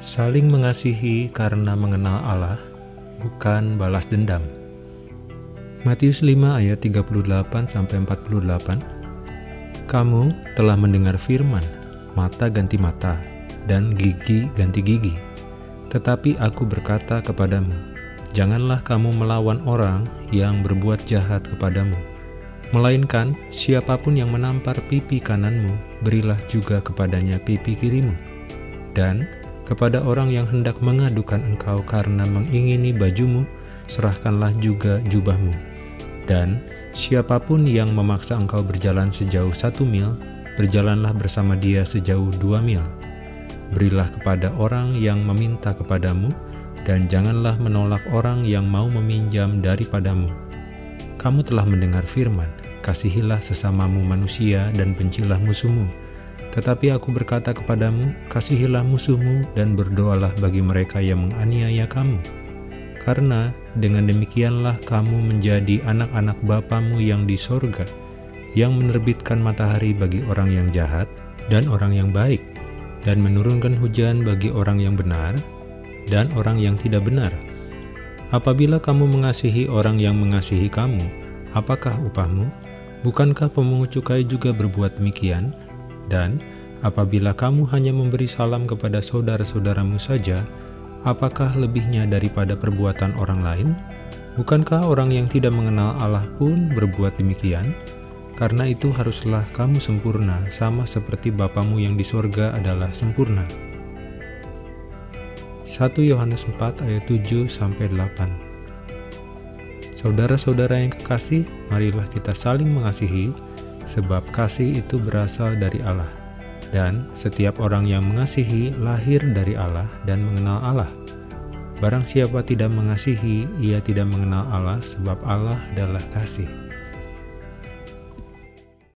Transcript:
Saling mengasihi karena mengenal Allah, bukan balas dendam. Matius 5 ayat 38-48. Kamu telah mendengar firman, mata ganti mata, dan gigi ganti gigi. Tetapi aku berkata kepadamu, janganlah kamu melawan orang yang berbuat jahat kepadamu. Melainkan, siapapun yang menampar pipi kananmu, berilah juga kepadanya pipi kirimu. Dan kepada orang yang hendak mengadukan engkau karena mengingini bajumu, serahkanlah juga jubahmu. Dan siapapun yang memaksa engkau berjalan sejauh 1 mil, berjalanlah bersama dia sejauh 2 mil. Berilah kepada orang yang meminta kepadamu, dan janganlah menolak orang yang mau meminjam daripadamu. Kamu telah mendengar firman, kasihilah sesamamu manusia dan bencilah musuhmu. Tetapi aku berkata kepadamu, kasihilah musuhmu dan berdoalah bagi mereka yang menganiaya kamu. Karena dengan demikianlah kamu menjadi anak-anak Bapamu yang di sorga, yang menerbitkan matahari bagi orang yang jahat dan orang yang baik, dan menurunkan hujan bagi orang yang benar dan orang yang tidak benar. Apabila kamu mengasihi orang yang mengasihi kamu, apakah upahmu? Bukankah pemungut cukai juga berbuat demikian? Dan apabila kamu hanya memberi salam kepada saudara-saudaramu saja, apakah lebihnya daripada perbuatan orang lain? Bukankah orang yang tidak mengenal Allah pun berbuat demikian? Karena itu haruslah kamu sempurna, sama seperti Bapamu yang di sorga adalah sempurna. 1 Yohanes 4 ayat 7-8. Saudara-saudara yang kekasih, marilah kita saling mengasihi, sebab kasih itu berasal dari Allah, dan setiap orang yang mengasihi lahir dari Allah dan mengenal Allah. Barang siapa tidak mengasihi, ia tidak mengenal Allah, sebab Allah adalah kasih.